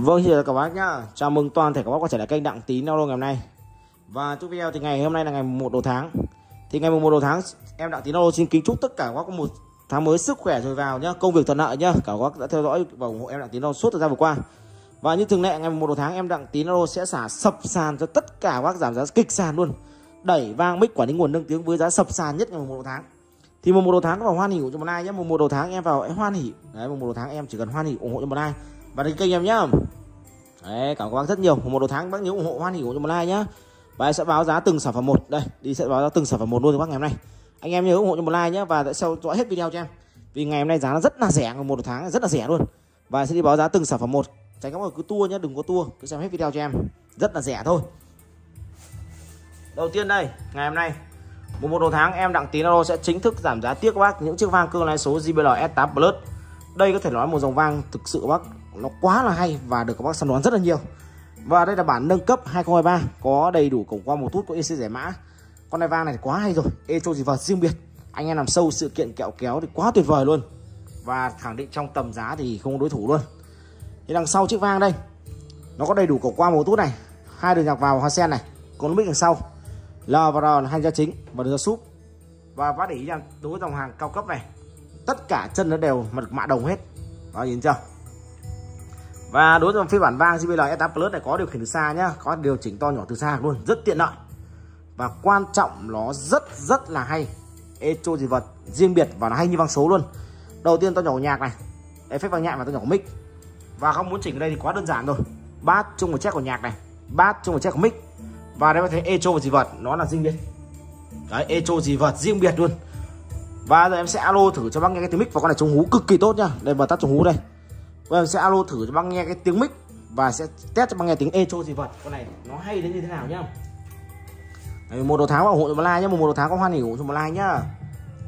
Vâng, xin chào các bác nhá. Chào mừng toàn thể các bác quay trở lại kênh Đặng Tín Audio ngày hôm nay. Và chúc video thì ngày hôm nay là ngày 1 đầu tháng. Thì ngày 1 đầu tháng em Đặng Tín Audio xin kính chúc tất cả các bác có một tháng mới sức khỏe dồi dào nhá, công việc thuận lợi nhá. Cả các bác đã theo dõi và ủng hộ em Đặng Tín Audio suốt thời gian vừa qua. Và như thường lệ, ngày 1 đầu tháng em Đặng Tín Audio sẽ xả sập sàn cho tất cả các bác, giảm giá kịch sàn luôn. Đẩy vang mic quản lý nguồn nâng tiếng với giá sập sàn nhất ngày 1 đầu tháng. Thì 1 đầu tháng vào hoan hỉ ủng hộ cho một ai nhá. 1 đầu tháng em vào em hoan hỉ. Đấy, 1 đầu tháng em chỉ cần hoan hỉ ủng hộ cho một ai. Và đến kênh em nhá. Đấy, cảm ơn các bác rất nhiều. 1 đầu tháng bác nhớ ủng hộ, hoan hỉ ủng hộ cho một like nhá. Và em sẽ báo giá từng sản phẩm một. Đây, đi sẽ báo giá từng sản phẩm một luôn cho bác ngày hôm nay. Anh em nhớ ủng hộ cho một like nhá và theo dõi hết video cho em. Vì ngày hôm nay giá nó rất là rẻ, 1 đầu tháng rất là rẻ luôn. Và em sẽ đi báo giá từng sản phẩm một. Tránh các bác cứ tua nhá, đừng có tua, cứ xem hết video cho em. Rất là rẻ thôi. Đầu tiên đây, ngày hôm nay 1 đầu tháng em Đặng Tín Audio sẽ chính thức giảm giá tiếc các bác những chiếc vang cương lái số JBL S8 Plus. Đây có thể nói một dòng vang thực sự các bác nó quá là hay và được các bác săn đón rất là nhiều. Và đây là bản nâng cấp 2023, có đầy đủ cổng qua một tút, có EC giải mã. Con này vang này thì quá hay rồi, echo gì vật riêng biệt. Anh em làm sâu sự kiện kẹo kéo thì quá tuyệt vời luôn. Và khẳng định trong tầm giá thì không có đối thủ luôn. Thì đằng sau chiếc vang đây, nó có đầy đủ cổng qua một tút này, 2 đường nhạc vào hoa sen này, con mic đằng sau. L và R là hai gia chính và đường ra súp. Và bác để ý rằng đối với dòng hàng cao cấp này, tất cả chân nó đều mật mạ đồng hết. Đó, nhìn chưa? Và đối với phiên bản vang JBL S8 Plus này có điều khiển từ xa nhá, có điều chỉnh to nhỏ từ xa luôn, rất tiện lợi. Và quan trọng nó rất là hay. Echo gì vật riêng biệt và nó hay như vang số luôn. Đầu tiên tôi nhỏ nhạc này, effect vang nhạc và tôi nhỏ mic. Và không muốn chỉnh ở đây thì quá đơn giản rồi. Bass chung một check của nhạc này, bass chung một check của mic. Và đây có thể echo và gì vật nó là riêng biệt. Đấy, echo gì vật riêng biệt luôn. Và giờ em sẽ alo thử cho bác nghe cái tiếng mic và con này chống hú cực kỳ tốt nhá. Đây bật tắt chống hú đây. Bây giờ em sẽ alo thử cho bác nghe cái tiếng mic và sẽ test cho bác nghe tiếng echo gì vật. Con này nó hay đến như thế nào nhá. 1 đầu tháng ủng hộ cho một like nhá, 1 đầu tháng có hoan hỉ ủng hộ cho một like nhá.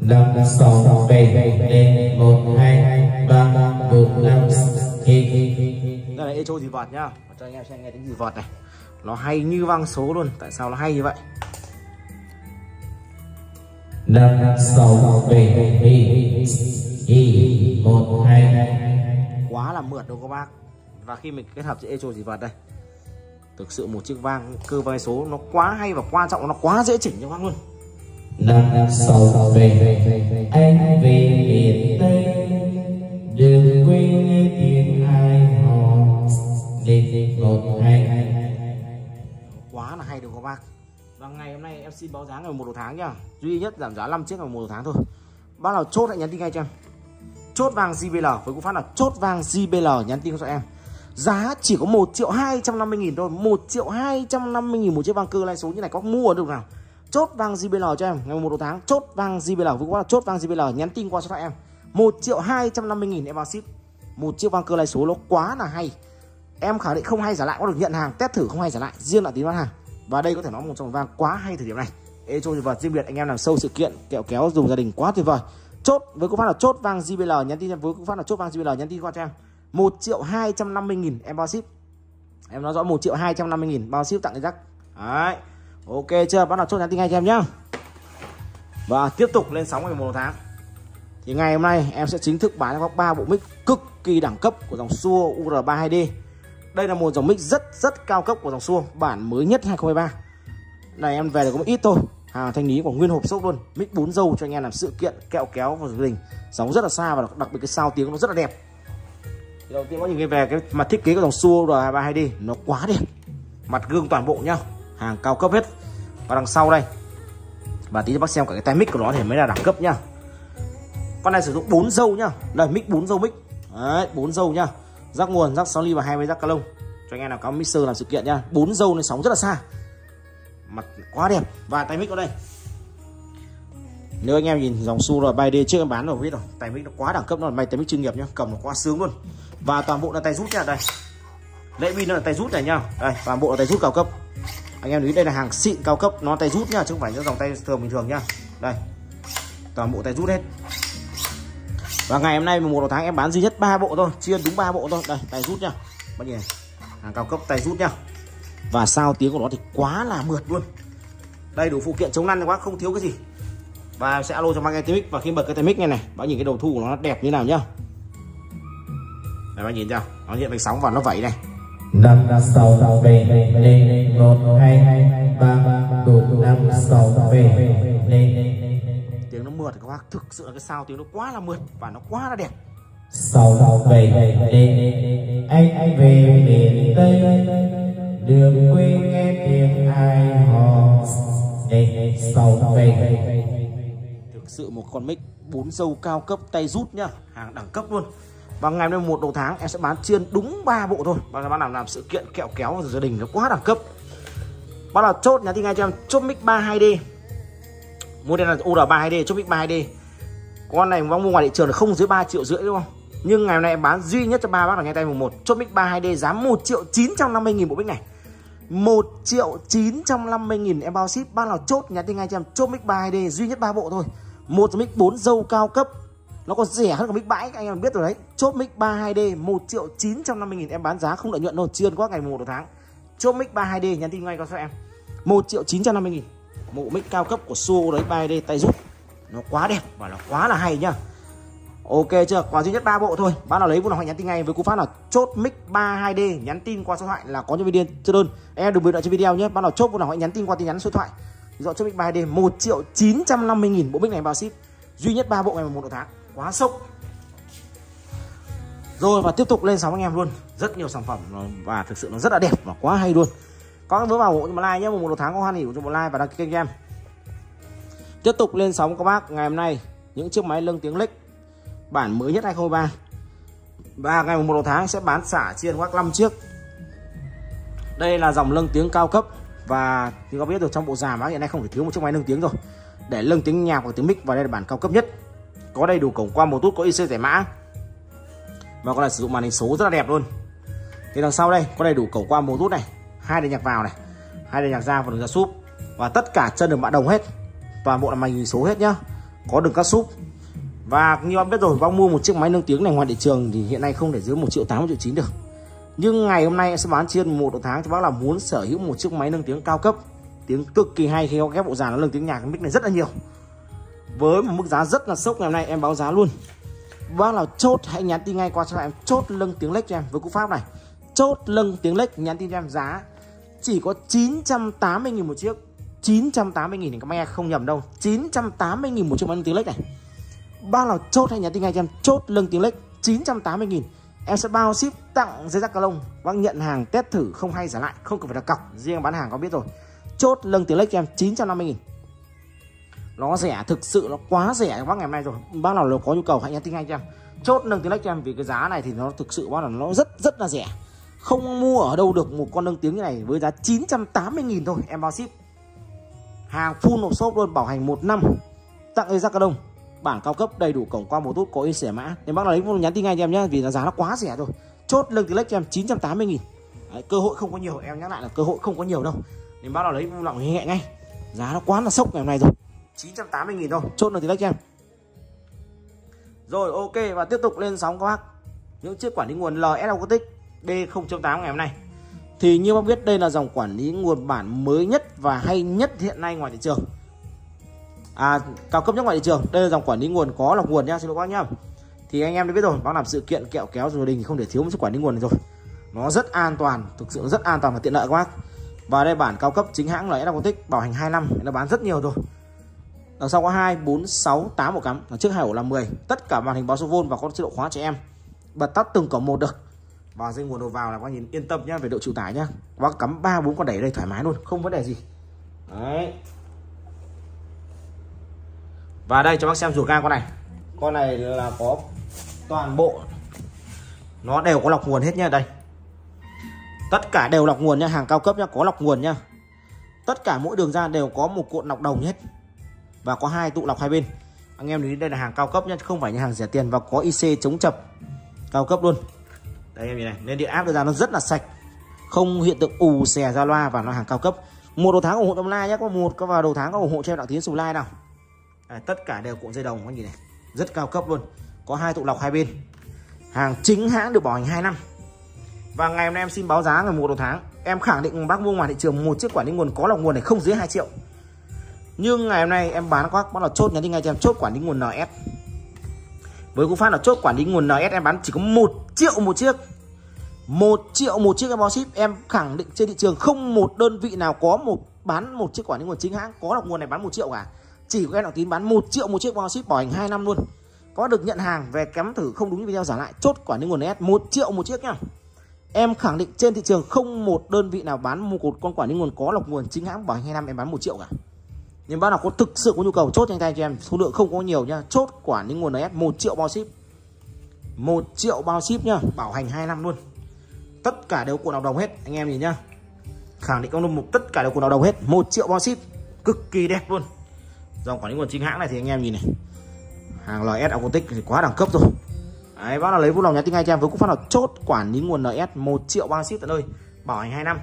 5 6 7 1 2 3 4 5. Đây là echo gì vật nhá. Cho anh em xem nghe tiếng gì vật này. Nó hay như vang số luôn. Tại sao nó hay như vậy? 5 6 7 1 2. Quá là mượt đúng không các bác? Và khi mình kết hợp giữa echo gì vật đây, thực sự một chiếc vang cơ vai số nó quá hay và quan trọng nó quá dễ chỉnh cho các bác luôn. 5 6 7. Anh về miền Tây, đừng quên nghe tiếng ai hò. 1 2. Quá là hay đúng không các bác? Và ngày hôm nay em xin báo giá ngày 1 đầu tháng nhá. Duy nhất giảm giá 5 chiếc ngày 1 đầu tháng thôi. Bác nào chốt hãy nhắn tin ngay cho em. Chốt vàng JBL với cú pháp là chốt vàng JBL, nhắn tin cho em. Giá chỉ có 1.250.000 thôi, 1.250.000 một chiếc vang cơ lai số như này có mua được nào. Chốt vàng JBL cho em ngày 1 đầu tháng, chốt vàng JBL với cú pháp là chốt vàng JBL, nhắn tin qua cho em. 1.250.000 em vào ship. Một chiếc vang cơ lai số nó quá là hay. Em khẳng định không hay giả lại, có được nhận hàng test thử không hay giả lại, riêng là tính bán hàng. Và đây có thể nói một trong vang quá hay thời điểm này. Echo và riêng biệt, anh em làm sâu sự kiện kẹo kéo dùng gia đình quá tuyệt vời. Chốt với cú pháp là chốt vang JBL, nhắn tin với cú pháp là chốt vang JBL, nhắn tin qua cho em. 1.250.000 em bao ship. Em nói rõ 1.250.000 bao ship tặng cái rắc. Đấy. Ok chưa? Bắt đầu chốt nhắn tin ngay cho em nhá. Và tiếp tục lên sóng ngày 1 tháng. Thì ngày hôm nay em sẽ chính thức bán cho các 3 bộ mic cực kỳ đẳng cấp của dòng Shure UR32D. Đây là một dòng mic rất cao cấp của dòng Shure, bản mới nhất 2023. Này em về được có một ít thôi, hàng thanh lý của nguyên hộp xốp luôn. Mic 4 dâu cho anh em làm sự kiện kẹo kéo và gia đình, sóng rất là xa và đặc biệt cái sao tiếng nó rất là đẹp. Thì đầu tiên có những cái về cái mặt thiết kế của dòng Shure UR32D nó quá đẹp, mặt gương toàn bộ nhá, hàng cao cấp hết. Và đằng sau đây, và tí cho bác xem cả cái tay mic của nó thì mới là đẳng cấp nhá. Con này sử dụng 4 dâu nhá, đây mic 4 dâu mic, đấy 4 dâu nhá. Rắc nguồn, rắc Sony và 20 rắc cá lông. Cho anh em nào có mixer làm sự kiện nhá. 4 dâu nên sóng rất là xa. Mặt quá đẹp. Và tay mic ở đây. Nếu anh em nhìn dòng Shure UR32D trước em bán rồi biết rồi, tay mic nó quá đẳng cấp, nó là máy tay mic chuyên nghiệp nhá, cầm nó quá sướng luôn. Và toàn bộ là tay rút nha, đây. Lễ pin nó là tay rút này nhá. Đây, toàn bộ là tay rút cao cấp. Anh em lưu ý đây là hàng xịn cao cấp, nó tay rút nhá chứ không phải những dòng tay thường bình thường nhá. Đây. Toàn bộ tay rút hết. Và ngày hôm nay 1 đầu tháng em bán duy nhất 3 bộ thôi, chia đúng 3 bộ thôi. Đây, tay rút nhá. Bao nhiêu này? Hàng cao cấp tay rút nhá. Và sao tiếng của nó thì quá là mượt luôn. Đây đủ phụ kiện chống lăn các bác, không thiếu cái gì. Và em sẽ alo cho bác nghe tiếng mic, và khi bật cái tay mic này này, bác nhìn cái đầu thu của nó đẹp như nào nhá. Đây bác nhìn chưa? Nó hiện vạch sóng và nó vẩy này. Tiếng nó mượt các bác, thực sự là cái sao tiếng nó quá là mượt và nó quá là đẹp. Anh về miền Tây, đường quê nghe tiếng ai hò. Thực sự một con mic 4 dâu cao cấp tay rút nhá, hàng đẳng cấp luôn. Và ngày hôm nay 1 đầu tháng em sẽ bán chiên đúng 3 bộ thôi. Và các bạn làm sự kiện kẹo kéo gia đình nó quá đẳng cấp. Bắt đầu chốt nhắn tin ngay cho em, chốt mic 32D. Mua đây là UR32D, chốt mic 32D. Con này mua ngoài thị trường là không dưới 3,5 triệu đúng không? Nhưng ngày hôm nay em bán duy nhất cho ba bác là ngay tay mùng 1. Chốt mic 32D giá 1.950.000 bộ mic này. 1.950.000 em bao ship. Bác nào chốt nhắn tin ngay cho em, chốt mic 32D duy nhất 3 bộ thôi. Một mic 4 dâu cao cấp, nó còn rẻ hơn cả mic bãi, anh em biết rồi đấy. Chốt mic 32D 1.950.000 em bán giá không lợi nhuận đâu, chiên quá ngày 1 tháng. Chốt mic 32D nhắn tin ngay cho em, 1.950.000. Một mic cao cấp của Shure đấy, 32D tay rút, nó quá đẹp và nó quá là hay nhá. Ok chưa? Còn duy nhất 3 bộ thôi. Bác nào lấy vụ nào nhắn tin ngay với cú pháp là chốt mic 32D, nhắn tin qua số điện thoại là có nhân viên chưa đơn. Em đừng bình luận trên video nhé. Bác nào chốt vụ nào hãy nhắn tin qua tin nhắn số điện thoại. Dọn chốt mic 32D 1.950.000 bộ mic này bao ship. Duy nhất 3 bộ ngày 1 tháng. Quá sốc. Rồi và tiếp tục lên sóng anh em luôn. Rất nhiều sản phẩm và thực sự nó rất là đẹp và quá hay luôn. Có vớ vào hộ cho một like nhé. 1 tháng có hoan hỉ cho một like và đăng ký kênh cho em. Tiếp tục lên sóng các bác ngày hôm nay những chiếc máy lưng tiếng lích bản mới nhất 2023. Và ngày 1 tháng sẽ bán xả chiên các 5 chiếc. Đây là dòng lưng tiếng cao cấp và thì có biết được trong bộ già mà hiện nay không thể thiếu một chiếc máy nâng tiếng rồi. Để nâng tiếng nhạc và tiếng mic, và đây là bản cao cấp nhất. Có đầy đủ cổng qua Bluetooth, có IC giải mã. Và con này sử dụng màn hình số rất là đẹp luôn. Thì đằng sau đây có đầy đủ cổng qua Bluetooth này, 2 đài nhạc vào này, 2 đài nhạc ra và đường ra súp. Và tất cả chân đường mã đồng hết. Toàn bộ là màn hình số hết nhá. Có đường cắt súp. Và như em biết rồi, bác mua một chiếc máy nâng tiếng này ngoài thị trường thì hiện nay không thể dưới 1.800.000, 1.900.000 được. Nhưng ngày hôm nay em sẽ bán chiên 1 tháng cho bác là muốn sở hữu một chiếc máy nâng tiếng cao cấp, tiếng cực kỳ hay khi có ghép bộ dàn nó nâng tiếng nhạc, cái mic này rất là nhiều. Với một mức giá rất là sốc ngày hôm nay em báo giá luôn. Bác nào chốt hãy nhắn tin ngay qua cho em, chốt nâng tiếng lếch cho em với cú pháp này. Chốt nâng tiếng lếch nhắn tin cho em giá chỉ có 980.000 một chiếc. 980.000 thì các mẹ không nhầm đâu. 980.000 một chiếc máy nâng tiếng lếch này. Bác nào chốt hãy nhắn tin ngay cho em, chốt nâng tiếng lếch 980.000. Em sẽ bao ship tặng giấy da cà lông. Bác nhận hàng test thử không hay giả lại, không cần phải đặt cọc, riêng bán hàng có biết rồi. Chốt nâng tiếng lếch cho em 950.000. Nó rẻ, thực sự nó quá rẻ bác ngày hôm nay rồi. Bác nào có nhu cầu hãy nhắn tin ngay cho em. Chốt nâng tiếng lếch cho em vì cái giá này thì nó thực sự bác là nó rất là rẻ. Không mua ở đâu được một con nâng tiếng như này với giá 980.000 thôi, em bao ship. Hàng full hộp shop luôn, bảo hành 1 năm. Tặng giấy da cà lông. Bản cao cấp đầy đủ cổng qua Bluetooth, có in sẻ mã. Nên bác nào lấy nhắn tin ngay cho em nhé, vì giá nó quá rẻ rồi. Chốt link direct cho em 980.000. Cơ hội không có nhiều, em nhắc lại là cơ hội không có nhiều đâu. Nên bác nào lấy vui lòng hẹn ngay. Giá nó quá là sốc ngày hôm nay rồi. 980.000 thôi, chốt link direct cho em. Rồi ok và tiếp tục lên sóng các bác. Những chiếc quản lý nguồn LS Logistic D0.8 ngày hôm nay. Thì như bác biết đây là dòng quản lý nguồn bản mới nhất và hay nhất hiện nay ngoài thị trường. Cao cấp nhất ngoài thị trường. Đây là dòng quản lý nguồn có lọc nguồn nha, xin lỗi bác nhá. Thì anh em đã biết rồi, bác làm sự kiện kẹo kéo gia đình thì không thể thiếu một chiếc quản lý nguồn này rồi. Nó rất an toàn, thực sự rất an toàn và tiện lợi các bác. Và đây bản cao cấp chính hãng là LS Logistic, bảo hành 2 năm, nó bán rất nhiều rồi. Đằng sau có 2, 4, 6, 8 ổ cắm, đằng trước 2 ổ là 10. Tất cả màn hình báo số vôn và có chế độ khóa cho em. Bật tắt từng cổng một được. Và dây nguồn đầu vào là bác nhìn yên tâm nhá về độ chịu tải nhá. Bác cắm 3 4 con đẩy đây thoải mái luôn, không vấn đề gì. Đấy. Và đây cho bác xem ruột gan con này. Con này là có toàn bộ, nó đều có lọc nguồn hết nhá. Đây tất cả đều lọc nguồn nhá, hàng cao cấp nhá, có lọc nguồn nhá. Tất cả mỗi đường ra đều có một cuộn lọc đồng hết. Và có 2 tụ lọc hai bên. Anh em nhìn đây là hàng cao cấp nhá, không phải những hàng rẻ tiền. Và có IC chống chập cao cấp luôn. Đây em nhìn này, nên điện áp đưa ra nó rất là sạch, không hiện tượng ù xè ra loa, và nó hàng cao cấp. 1 đầu tháng ủng hộ tâm like nhé, có 1 vào đầu tháng có ủng hộ cho em Đặng Tín sub like nào. Tất cả đều cuộn dây đồng các nhìn này, rất cao cấp luôn. Có 2 tụ lọc hai bên, hàng chính hãng được bảo hành 2 năm. Và ngày hôm nay em xin báo giá ngày 1 đầu tháng. Em khẳng định bác mua ngoài thị trường một chiếc quản lý nguồn có lọc nguồn này không dưới 2 triệu. Nhưng ngày hôm nay em bán các bác là chốt nhắn tin ngay cho em, chốt quản lý nguồn NS. Với cú pháp là chốt quản lý nguồn NS em bán chỉ có 1 triệu một chiếc. 1 triệu một chiếc emo ship. Em khẳng định trên thị trường không một đơn vị nào có bán một chiếc quản lý nguồn chính hãng có đọc nguồn này bán 1 triệu cả. Chỉ có em Đặng Tín bán 1 triệu một chiếc emo ship, bảo hành 2 năm luôn. Có được nhận hàng về cắm thử không đúng như video giả lại, chốt quản lý nguồn S 1 triệu một chiếc nhá. Em khẳng định trên thị trường không một đơn vị nào bán một con quản lý nguồn có lọc nguồn chính hãng bảo hành 2 năm em bán 1 triệu cả. Nhưng bác nào có thực sự có nhu cầu chốt nhanh tay cho em, số lượng không có nhiều nhá. Chốt quản lý nguồn S 1 triệu bao ship. 1 triệu bao ship nhá, bảo hành 2 năm luôn. Tất cả đều cuộn hợp đồng hết, anh em nhìn nhá. Khẳng định con mục tất cả đều cuộn hợp đồng hết, 1 triệu bao ship, cực kỳ đẹp luôn. Dòng quản lý nguồn chính hãng này thì anh em nhìn này. Hàng LS Logistic thì quá đẳng cấp rồi. Đấy, bác nào lấy vui lòng nhắn tin ngay cho em với cú phát là chốt quản lý nguồn LS 1 triệu bao ship tận nơi, bảo hành 2 năm.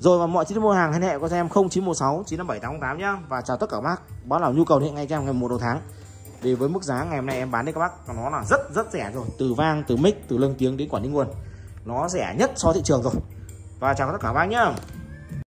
Rồi và mọi chi tiết mua hàng liên hệ qua cho em 0916 957888 nhá. Và chào tất cả các bác. Bác nào nhu cầu liên hệ ngay cho em ngày 1 đầu tháng. Vì với mức giá ngày hôm nay em bán đấy các bác, nó là rất rẻ rồi, từ vang, từ mic, từ lưng tiếng đến quản lý nguồn. Nó rẻ nhất so thị trường rồi. Và chào tất cả các bác nhá.